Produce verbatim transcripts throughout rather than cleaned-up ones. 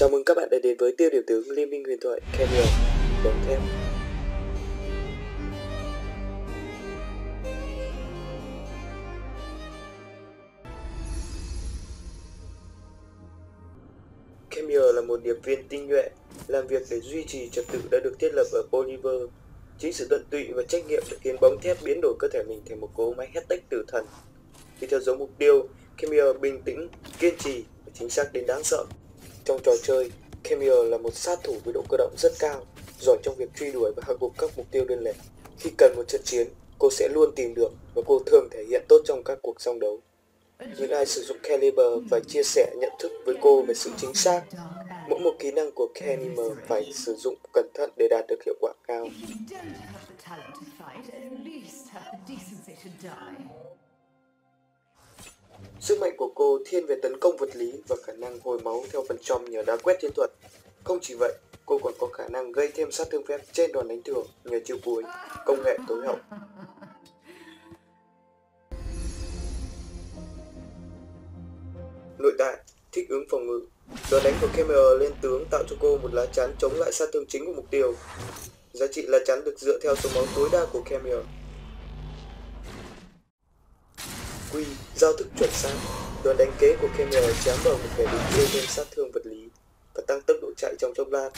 Chào mừng các bạn đã đến với tiêu điều tướng Liên minh huyền thoại Camille, Bóng Thép. Camille là một điệp viên tinh nhuệ, làm việc để duy trì trật tự đã được thiết lập ở Piltover. Chính sự tận tụy và trách nhiệm đã khiến Bóng Thép biến đổi cơ thể mình thành một cỗ máy hét tách tử thần. Khi theo dấu mục tiêu, Camille bình tĩnh, kiên trì và chính xác đến đáng sợ. Trong trò chơi, Camille là một sát thủ với độ cơ động rất cao, giỏi trong việc truy đuổi và hạ gục các mục tiêu đơn lẻ. Khi cần một trận chiến, cô sẽ luôn tìm được và cô thường thể hiện tốt trong các cuộc song đấu. Những ai sử dụng Caliber phải chia sẻ nhận thức với cô về sự chính xác. Mỗi một kỹ năng của Caliber phải sử dụng cẩn thận để đạt được hiệu quả cao. Sức mạnh của cô thiên về tấn công vật lý và khả năng hồi máu theo phần trăm nhờ đá quét thiên thuật. Không chỉ vậy, cô còn có khả năng gây thêm sát thương phép trên đòn đánh thường nhờ chiêu cuối, công nghệ tối hậu. Nội tại, thích ứng phòng ngự. Đòn đánh của Camille lên tướng tạo cho cô một lá chắn chống lại sát thương chính của mục tiêu. Giá trị lá chắn được dựa theo số máu tối đa của Camille. Quy, giao thức chuẩn xác. Đòn đánh kế của Camille chém vào một kẻ địch gây thêm sát thương vật lý và tăng tốc độ chạy trong chốc lát.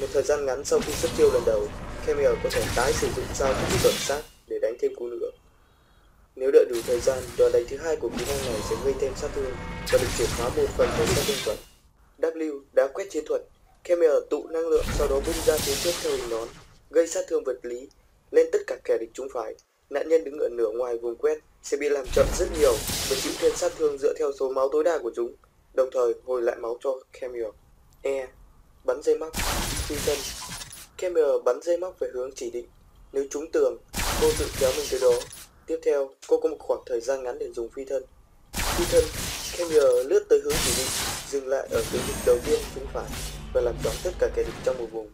Một thời gian ngắn sau khi xuất chiêu lần đầu, Camille có thể tái sử dụng giao thức chuẩn xác để đánh thêm cú nữa. Nếu đợi đủ thời gian, đòn đánh thứ hai của kỹ năng này sẽ gây thêm sát thương và được chuyển hóa một phần với sát thương chuẩn. W, đá quét chiến thuật. Camille tụ năng lượng sau đó bung ra phía trước theo hình nón, gây sát thương vật lý lên tất cả kẻ địch trúng phải. Nạn nhân đứng ở nửa ngoài vùng quét sẽ bị làm chậm rất nhiều và chịu thêm sát thương dựa theo số máu tối đa của chúng, đồng thời hồi lại máu cho Camille. E. Bắn dây móc. Phi thân. Camille bắn dây móc về hướng chỉ định. Nếu trúng tường, cô tự kéo mình tới đó. Tiếp theo, cô có một khoảng thời gian ngắn để dùng phi thân. Phi thân, Camille lướt tới hướng chỉ định, dừng lại ở tướng địch đầu tiên trúng phải và làm choáng tất cả kẻ địch trong một vùng.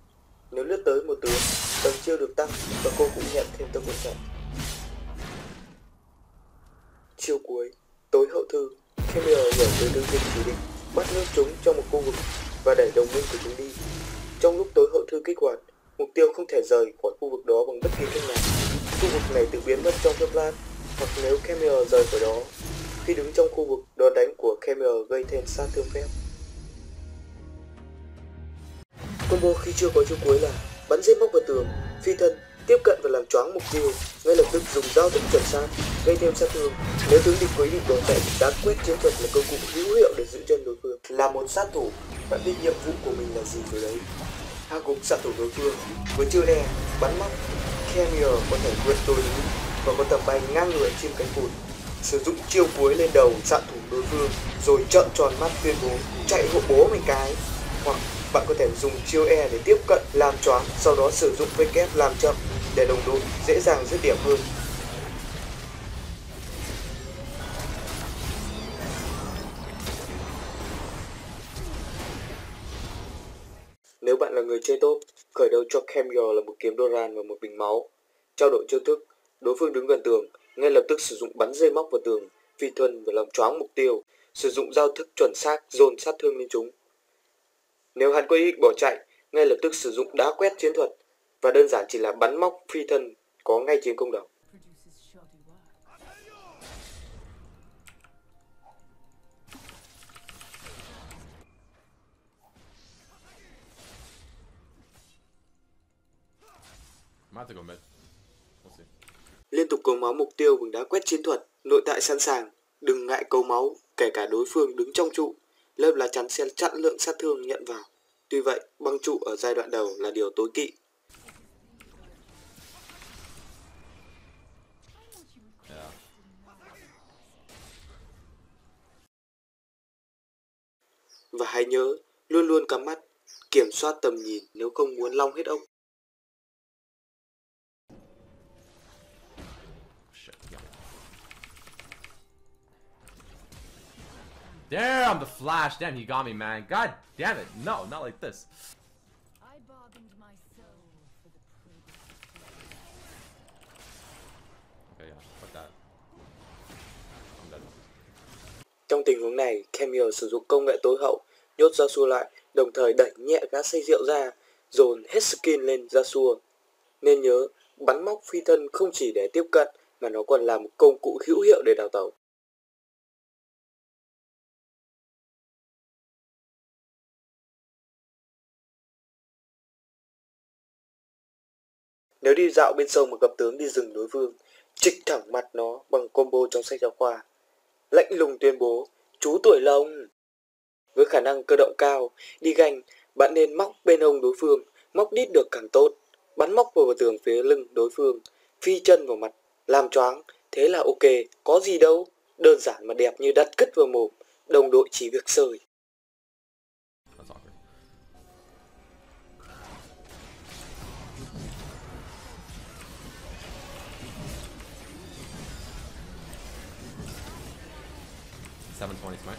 Nếu lướt tới một tướng, tầm chiêu được tăng và cô cũng nhận thêm tốc độ chạy. Chiêu cuối, tối hậu thư. Camille nhảy tới đối diện chỉ định, bắt nước chúng trong một khu vực và đẩy đồng minh của chúng đi. Trong lúc tối hậu thư kích hoạt, mục tiêu không thể rời khỏi khu vực đó bằng bất kỳ cách nào. Khu vực này tự biến mất trong chốc lát, hoặc nếu Camille rời khỏi đó. Khi đứng trong khu vực, đòn đánh của Camille gây thêm sát thương phép. Combo khi chưa có chiêu cuối là bắn dây móc vào tường, phi thân, tiếp cận và làm choáng mục tiêu, ngay lập tức dùng giao thức chuẩn xác, gây thêm sát thương. Nếu tướng địch quấy định đổ chạy, đá quét chiến thuật là công cụ hữu hiệu để giữ chân đối phương. Là một sát thủ, bạn biết nhiệm vụ của mình là gì rồi đấy. Hạ gục sát thủ đối phương với chiêu E, bắn móc. Camille có thể vượt tối núi và có tầm bay ngang người trên cánh cụt. Sử dụng chiêu cuối lên đầu sát thủ đối phương rồi trợn tròn mắt tuyên bố chạy hộ bố mình cái. Hoặc bạn có thể dùng chiêu E để tiếp cận làm choáng, sau đó sử dụng W làm chậm để đồng đội dễ dàng dứt điểm hơn. Nếu bạn là người chơi top, khởi đầu cho Camille là một kiếm Doran và một bình máu. Trao đổi chiêu thức, đối phương đứng gần tường, ngay lập tức sử dụng bắn dây móc vào tường, phi thân và làm choáng mục tiêu, sử dụng giao thức chuẩn xác dồn sát thương lên chúng. Nếu hắn có ý định bỏ chạy, ngay lập tức sử dụng đá quét chiến thuật và đơn giản chỉ là bắn móc phi thân có ngay trên công đầu. Liên tục cầu máu mục tiêu bằng đá quét chiến thuật. Nội tại sẵn sàng, đừng ngại cầu máu, kể cả đối phương đứng trong trụ. Lớp lá chắn sẽ chặn lượng sát thương nhận vào. Tuy vậy, băng trụ ở giai đoạn đầu là điều tối kỵ. Yeah. Và hãy nhớ, luôn luôn cắm mắt, kiểm soát tầm nhìn nếu không muốn long hết ốc. Damn, the flash. Damn, you got me, man. God damn it. No, not like this. I bargained my soul for the privilege. Okay, yeah, fuck that. I'm done. Trong tình huống này, Camille sử dụng công nghệ tối hậu, nhốt Joshua lại, đồng thời đẩy nhẹ gã say rượu ra, dồn hết skin lên Yasuo. Nên nhớ, bắn móc phi thân không chỉ để tiếp cận, mà nó còn là một công cụ hữu hiệu để đào tẩu. Nếu đi dạo bên sông mà gặp tướng đi rừng đối phương, trịch thẳng mặt nó bằng combo trong sách giáo khoa. Lạnh lùng tuyên bố, chú tuổi là ông. Với khả năng cơ động cao, đi ganh, bạn nên móc bên hông đối phương, móc đít được càng tốt. Bắn móc vào tường phía lưng đối phương, phi chân vào mặt, làm choáng, thế là ok, có gì đâu. Đơn giản mà đẹp như đặt cất vào mồm, đồng đội chỉ việc sơi. seven twenty smite.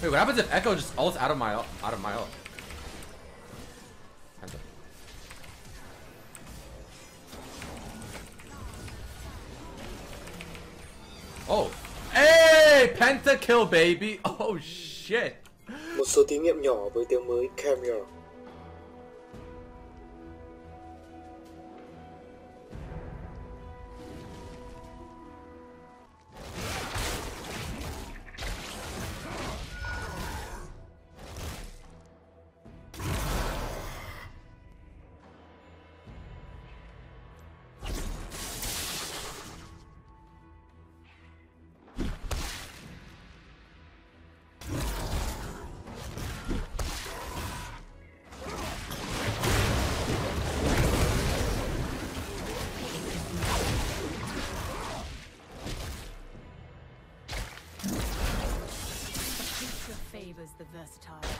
Wait, what happens if Echo just ults out of my ult, out of my ult? Oh, hey, Penta kill baby. Oh shit. Một số thí nghiệm nhỏ với tiếng mới Camille. The versatile.